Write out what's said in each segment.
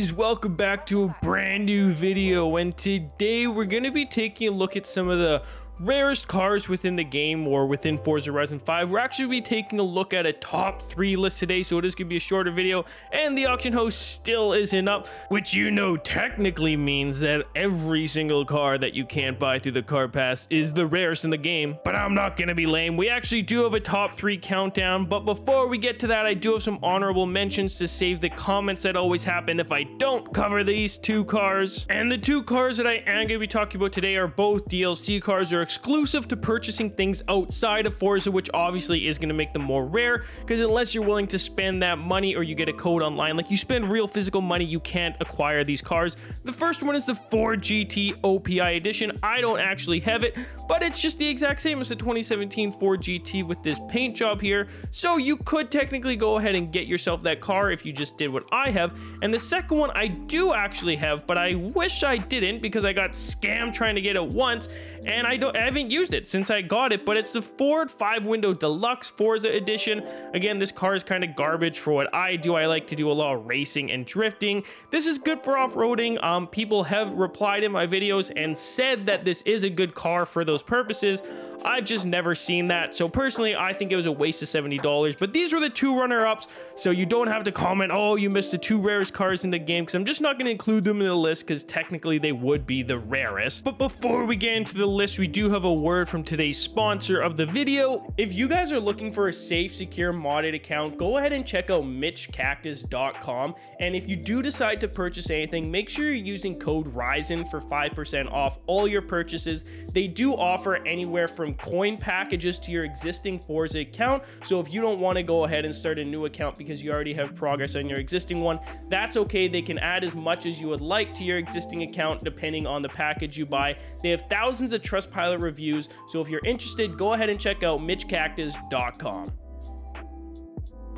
guys, welcome back to a brand new video, and today we're going to be taking a look at some of the rarest cars within the game or within Forza Horizon 5. We're actually be taking a look at a top 3 list today, so it is gonna be a shorter video, and the auction house still isn't up, which you know technically means that every single car that you can't buy through the car pass is the rarest in the game. But I'm not gonna be lame. We actually do have a top 3 countdown, but before we get to that, I do have some honorable mentions to save the comments that always happen if I don't cover these 2 cars. And the 2 cars that I am gonna be talking about today are both DLC cars or exclusive to purchasing things outside of Forza, which obviously is going to make them more rare, because unless you're willing to spend that money or you get a code online, like you spend real physical money, you can't acquire these cars. The first one is the Ford GT OPI edition. I don't actually have it, but it's just the exact same as the 2017 Ford GT with this paint job here, so you could technically go ahead and get yourself that car if you just did what I have. And the second one I do actually have, but I wish I didn't because I got scammed trying to get it once, and I haven't used it since I got it, but it's the Ford 5 window deluxe Forza edition. Again, this car is kind of garbage for what I do. I like to do a lot of racing and drifting. This is good for off-roading. People have replied in my videos and said that this is a good car for those purposes. I've just never seen that, so personally I think it was a waste of $70. But these were the 2 runner-ups, so you don't have to comment, oh, you missed the 2 rarest cars in the game, because I'm just not going to include them in the list, because technically they would be the rarest. But before we get into the list, we do have a word from today's sponsor of the video. If you guys are looking for a safe, secure, modded account, go ahead and check out mitchcactus.com, and if you do decide to purchase anything, make sure you're using code Ryzen for 5% off all your purchases. They do offer anywhere from coin packages to your existing Forza account, so if you don't want to go ahead and start a new account because you already have progress on your existing one, that's okay. They can add as much as you would like to your existing account depending on the package you buy. They have thousands of Trustpilot reviews, so if you're interested, go ahead and check out mitchcactus.com.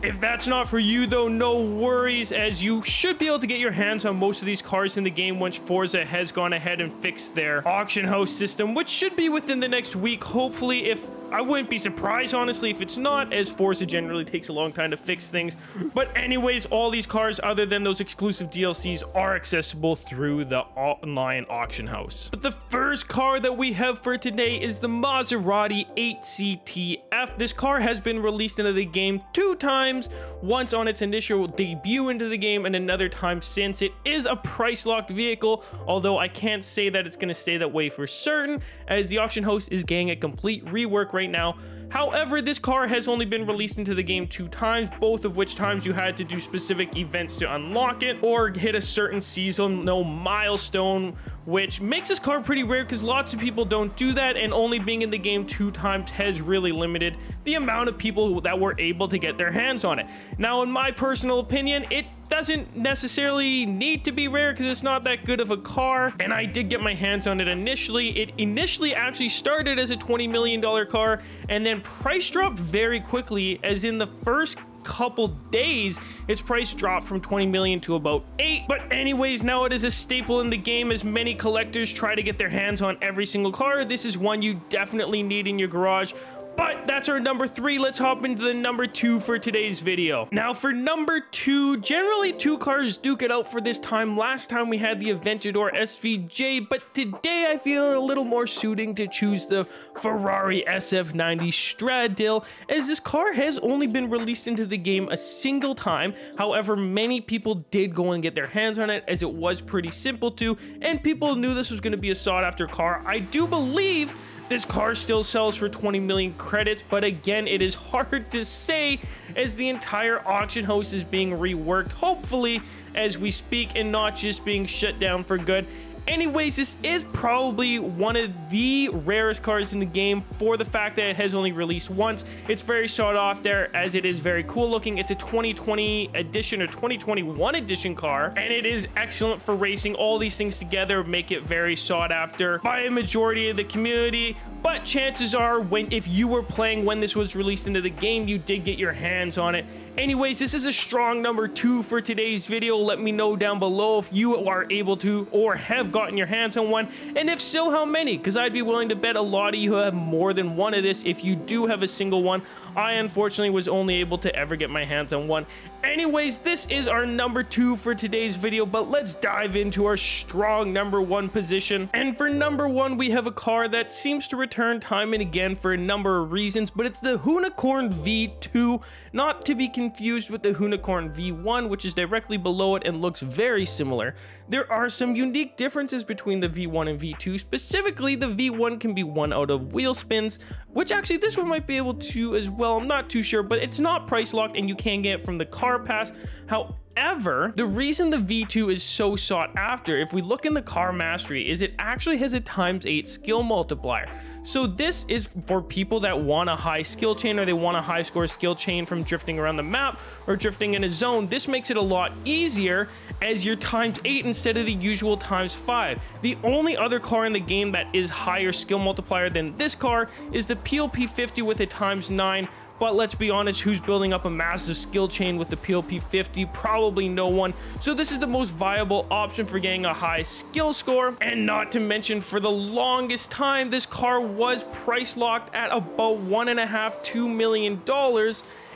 If that's not for you though, no worries, as you should be able to get your hands on most of these cars in the game once Forza has gone ahead and fixed their auction house system, which should be within the next week, hopefully. If I wouldn't be surprised, honestly, if it's not, as Forza generally takes a long time to fix things. But anyways, all these cars, other than those exclusive DLCs, are accessible through the online auction house. But the first car that we have for today is the Maserati 8CTF. This car has been released into the game 2 times, once on its initial debut into the game and another time since. It is a price-locked vehicle, although I can't say that it's going to stay that way for certain, as the auction house is getting a complete rework right now. However, this car has only been released into the game 2 times, both of which times you had to do specific events to unlock it or hit a certain seasonal milestone, which makes this car pretty rare because lots of people don't do that, and only being in the game 2 times has really limited the amount of people that were able to get their hands on it. Now, in my personal opinion, it doesn't necessarily need to be rare because it's not that good of a car, and I did get my hands on it initially. It initially actually started as a $20 million car and then price dropped very quickly, as in the first couple days its price dropped from 20 million to about 8. But anyways, now it is a staple in the game as many collectors try to get their hands on every single car. This is one you definitely need in your garage. But that's our number 3. Let's hop into the number 2 for today's video. Now for number 2, generally 2 cars duke it out for this time. Last time we had the Aventador SVJ, but today I feel a little more suiting to choose the Ferrari SF90 Stradale, as this car has only been released into the game a single time. However, many people did go and get their hands on it, as it was pretty simple to, and people knew this was going to be a sought after car. I do believe this car still sells for 20 million credits, but again, it is hard to say as the entire auction house is being reworked, hopefully, as we speak, and not just being shut down for good. Anyways, this is probably one of the rarest cars in the game for the fact that it has only released once. It's very sought after as it is very cool looking. It's a 2020 edition or 2021 edition car, and it is excellent for racing. All these things together make it very sought after by a majority of the community. But chances are, if you were playing when this was released into the game, you did get your hands on it, Anyways, this is a strong number 2 for today's video. Let me know down below if you are able to or have gotten your hands on one, and if so, how many, because I'd be willing to bet a lot of you have more than one of this. If you do have a single one, I unfortunately was only able to ever get my hands on one. Anyways, this is our number 2 for today's video, but let's dive into our strong number 1 position. And for number 1, we have a car that seems to return time and again for a number of reasons, but it's the Hoonicorn V2, not to be confused with the Hoonicorn V1, which is directly below it and looks very similar. There are some unique differences between the V1 and V2. Specifically, the V1 can be one out of wheel spins, which actually this one might be able to as well. I'm not too sure, but it's not price locked and you can get it from the car pass. However, the reason the V2 is so sought after, if we look in the car mastery, is it actually has a ×8 skill multiplier. So this is for people that want a high skill chain, or they want a high score skill chain from drifting around the map or drifting in a zone. This makes it a lot easier as you're ×8 instead of the usual ×5. The only other car in the game that is higher skill multiplier than this car is the Peel P50 with a ×9. But let's be honest, who's building up a massive skill chain with the Peel P50? Probably no one. So this is the most viable option for getting a high skill score. And not to mention, for the longest time, this car was price locked at about $1.5–$2 million.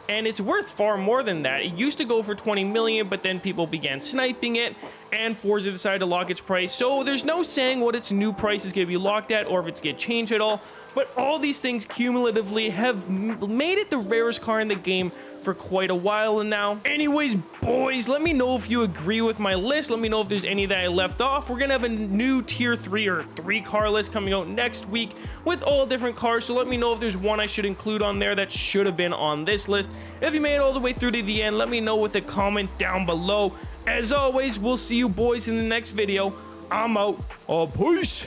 And it's worth far more than that. It used to go for $20 million, but then people began sniping it and Forza decided to lock its price. So there's no saying what its new price is going to be locked at, or if it's going to change at all. But all these things cumulatively have made it the rarest car in the game for quite a while now. Anyways, boys, let me know if you agree with my list. Let me know if there's any that I left off. We're gonna have a new tier 3 or 3 car list coming out next week with all different cars, so let me know if there's one I should include on there that should have been on this list. If you made it all the way through to the end, let me know with a comment down below. As always, we'll see you boys in the next video. I'm out. Oh, peace.